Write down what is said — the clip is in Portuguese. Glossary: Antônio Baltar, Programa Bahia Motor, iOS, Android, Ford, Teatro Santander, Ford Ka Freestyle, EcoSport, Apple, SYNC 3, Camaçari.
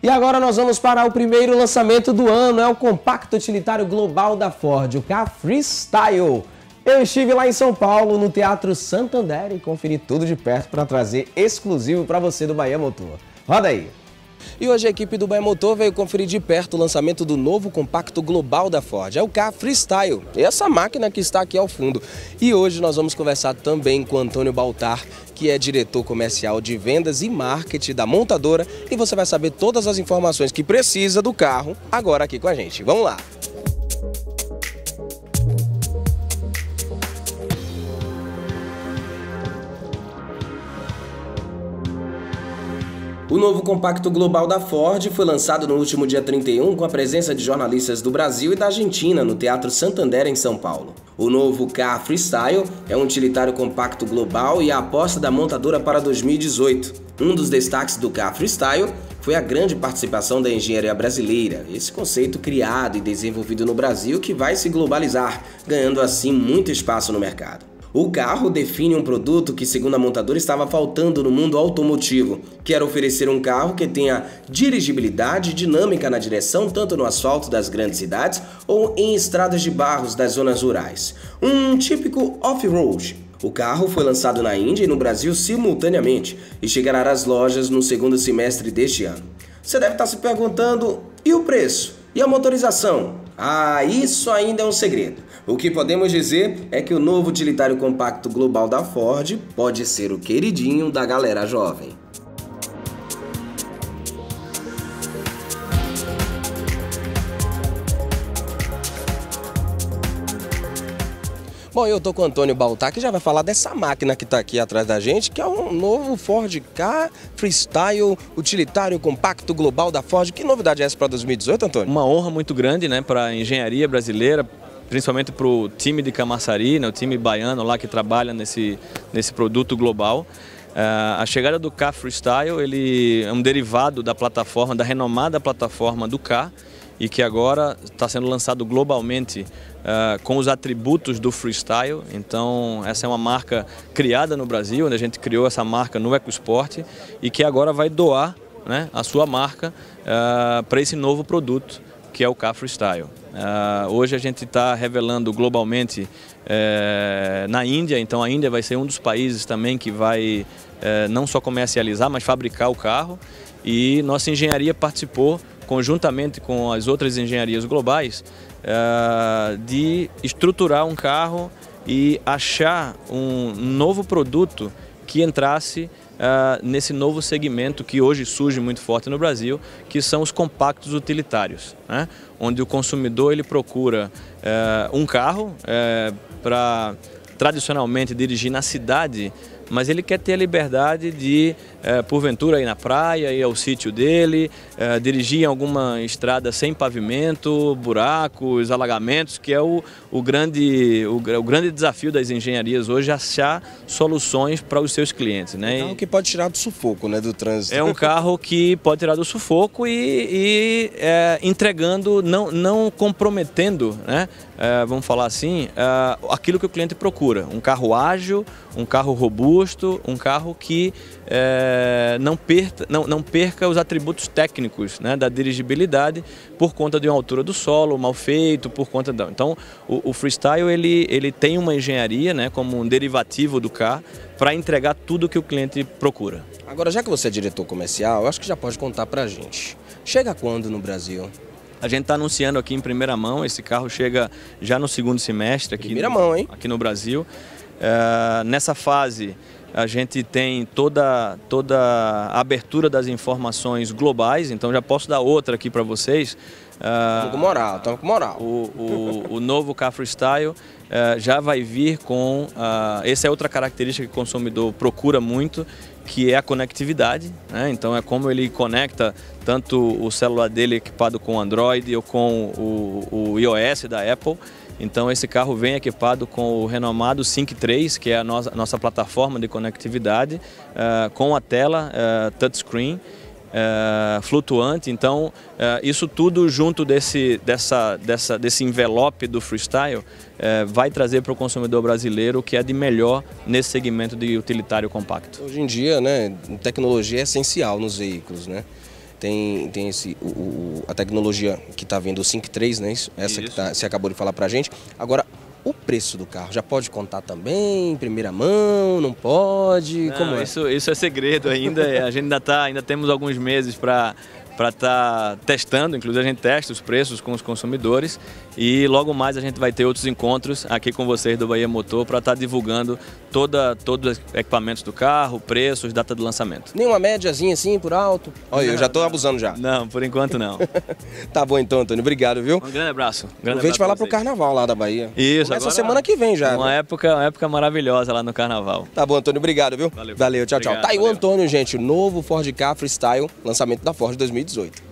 E agora nós vamos para o primeiro lançamento do ano, é o compacto utilitário global da Ford, o Ka Freestyle. Eu estive lá em São Paulo, no Teatro Santander, e conferi tudo de perto para trazer exclusivo para você do Bahia Motor. Roda aí! E hoje a equipe do Bahia Motor veio conferir de perto o lançamento do novo compacto global da Ford, é o Ka Freestyle, essa máquina que está aqui ao fundo. E hoje nós vamos conversar também com Antônio Baltar, que é diretor comercial de vendas e marketing da montadora, e você vai saber todas as informações que precisa do carro agora aqui com a gente. Vamos lá! O novo compacto global da Ford foi lançado no último dia 31 com a presença de jornalistas do Brasil e da Argentina no Teatro Santander, em São Paulo. O novo Ka Freestyle é um utilitário compacto global e a aposta da montadora para 2018. Um dos destaques do Ka Freestyle foi a grande participação da engenharia brasileira, esse conceito criado e desenvolvido no Brasil que vai se globalizar, ganhando assim muito espaço no mercado. O carro define um produto que, segundo a montadora, estava faltando no mundo automotivo, que era oferecer um carro que tenha dirigibilidade e dinâmica na direção, tanto no asfalto das grandes cidades ou em estradas de barros das zonas rurais. Um típico off-road. O carro foi lançado na Índia e no Brasil simultaneamente e chegará às lojas no segundo semestre deste ano. Você deve estar se perguntando, e o preço? E a motorização? Ah, isso ainda é um segredo. O que podemos dizer é que o novo utilitário compacto global da Ford pode ser o queridinho da galera jovem. Bom, eu tô com o Antônio Baltar, que já vai falar dessa máquina que tá aqui atrás da gente, que é um novo Ford Ka Freestyle, utilitário compacto global da Ford. Que novidade é essa para 2018, Antônio? Uma honra muito grande, né, para a engenharia brasileira, principalmente para o time de Camaçari, né, o time baiano lá que trabalha nesse produto global. A chegada do Ka Freestyle, ele é um derivado da plataforma, da renomada plataforma do Ka, e que agora está sendo lançado globalmente com os atributos do Freestyle. Então essa é uma marca criada no Brasil, onde a gente criou essa marca no EcoSport e que agora vai doar, né, a sua marca para esse novo produto que é o Ka Freestyle. Hoje a gente está revelando globalmente na Índia, então a Índia vai ser um dos países também que vai não só comercializar, mas fabricar o carro, e nossa engenharia participou conjuntamente com as outras engenharias globais, de estruturar um carro e achar um novo produto que entrasse nesse novo segmento que hoje surge muito forte no Brasil, que são os compactos utilitários, né? Onde o consumidor ele procura um carro para tradicionalmente dirigir na cidade, mas ele quer ter a liberdade de, porventura, ir na praia, ir ao sítio dele, dirigir em alguma estrada sem pavimento, buracos, alagamentos, que é o grande desafio das engenharias hoje, achar soluções para os seus clientes, né? É um carro que pode tirar do sufoco, né, do trânsito. É um carro que pode tirar do sufoco e entregando, não comprometendo, né, vamos falar assim, aquilo que o cliente procura. Um carro ágil, um carro robusto, um carro que não perca os atributos técnicos, né, da dirigibilidade por conta de uma altura do solo mal feito, por conta da... Então o Freestyle ele tem uma engenharia, né, como um derivativo do Ka, para entregar tudo que o cliente procura. Agora, já que você é diretor comercial, eu acho que já pode contar para a gente. Chega quando no Brasil? A gente está anunciando aqui em primeira mão, esse carro chega já no segundo semestre aqui, aqui no Brasil. Nessa fase a gente tem toda a abertura das informações globais, então já posso dar outra aqui para vocês. Estamos com moral. O novo Ka Freestyle já vai vir com... essa é outra característica que o consumidor procura muito, que é a conectividade, né? Então é como ele conecta tanto o celular dele equipado com o Android ou com o iOS da Apple. Então esse carro vem equipado com o renomado SYNC 3, que é a nossa plataforma de conectividade, com a tela touchscreen flutuante. Então isso tudo junto desse envelope do Freestyle vai trazer para o consumidor brasileiro o que é de melhor nesse segmento de utilitário compacto. Hoje em dia, né, tecnologia é essencial nos veículos, né? tem a tecnologia que está vindo, o SYNC 3, né? Essa que você acabou de falar para a gente. Agora, o preço do carro, já pode contar também, em primeira mão, não pode? Não, como é? Isso é segredo ainda, a gente ainda temos alguns meses para estar testando, inclusive a gente testa os preços com os consumidores e logo mais a gente vai ter outros encontros aqui com vocês do Bahia Motor para estar divulgando todos os equipamentos do carro, preços, data do lançamento. Nenhuma médiazinha assim, por alto? Olha, eu já estou abusando já. Não, por enquanto não. Tá bom então, Antônio, obrigado, viu? Um grande abraço. Aproveite para lá para o carnaval lá da Bahia. Isso, agora, essa semana que vem já. Uma época maravilhosa lá no carnaval. Tá bom, Antônio, obrigado, viu? Valeu, tchau, obrigado, tchau. Tá aí o Antônio, gente, o novo Ford Ka Freestyle, lançamento da Ford 2018.